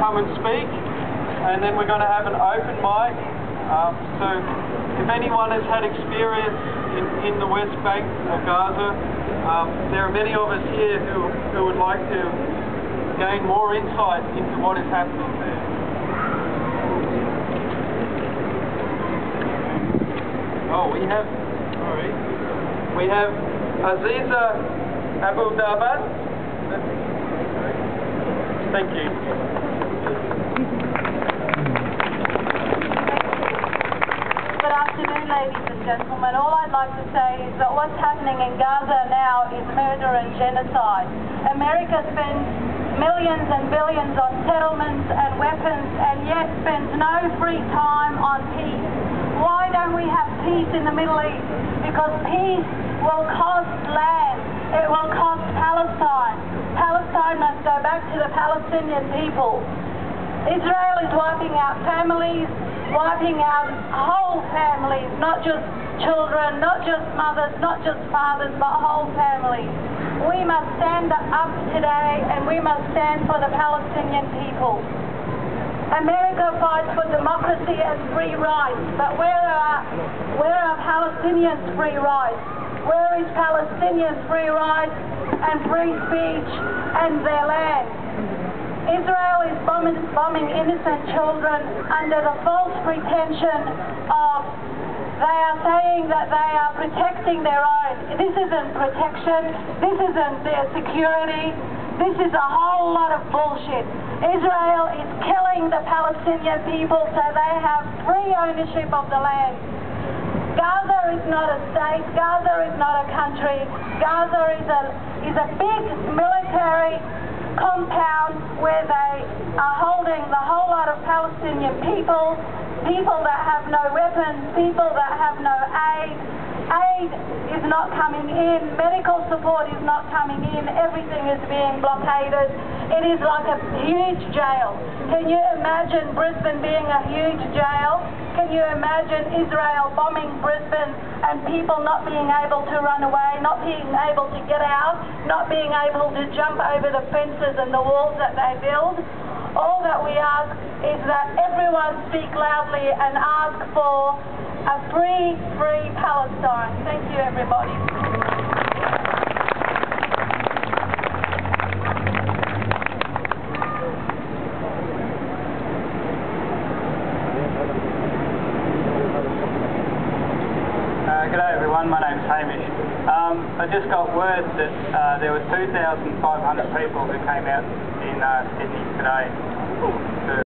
come and speak, and then we're going to have an open mic. So if anyone has had experience in the West Bank of Gaza, there are many of us here who would like to gain more insight into what is happening there. Oh, we have Aziza Abu Dabah. Thank you. Good afternoon, ladies and gentlemen. All I'd like to say is that what's happening in Gaza now is murder and genocide. America spends millions and billions on settlements and weapons, and yet spends no free time on peace. Why don't we have peace in the Middle East? Because peace will cost land. It will cost Palestine. Palestine must go back to the Palestinian people. Israel is wiping out families, wiping out whole families, not just children, not just mothers, not just fathers, but whole families. We must stand up today, and we must stand for the Palestinian people. America fights for democracy and free rights, but where are Palestinians' free rights? Where is Palestinians' free rights and free speech and their land? Israel is bombing innocent children under the false pretension of they are saying that they are protecting their own. This isn't protection, this isn't their security, this is a whole lot of bullshit. Israel is killing the Palestinian people so they have free ownership of the land. Gaza is not a state, Gaza is not a country, Gaza is a big military compound where they are holding the whole lot of Palestinian people, people that have no weapons, people that have no aid. Aid is not coming in, medical support is not coming in, everything is being blockaded. It is like a huge jail. Can you imagine Brisbane being a huge jail? Can you imagine Israel bombing Brisbane and people not being able to run away, not being able to get out, not being able to jump over the fences and the walls that they build? All that we ask is that everyone speak loudly and ask for a free Palestine. Thank you, everybody. G'day everyone, my name's Hamish. I just got word that there were 2,500 people who came out in Sydney today.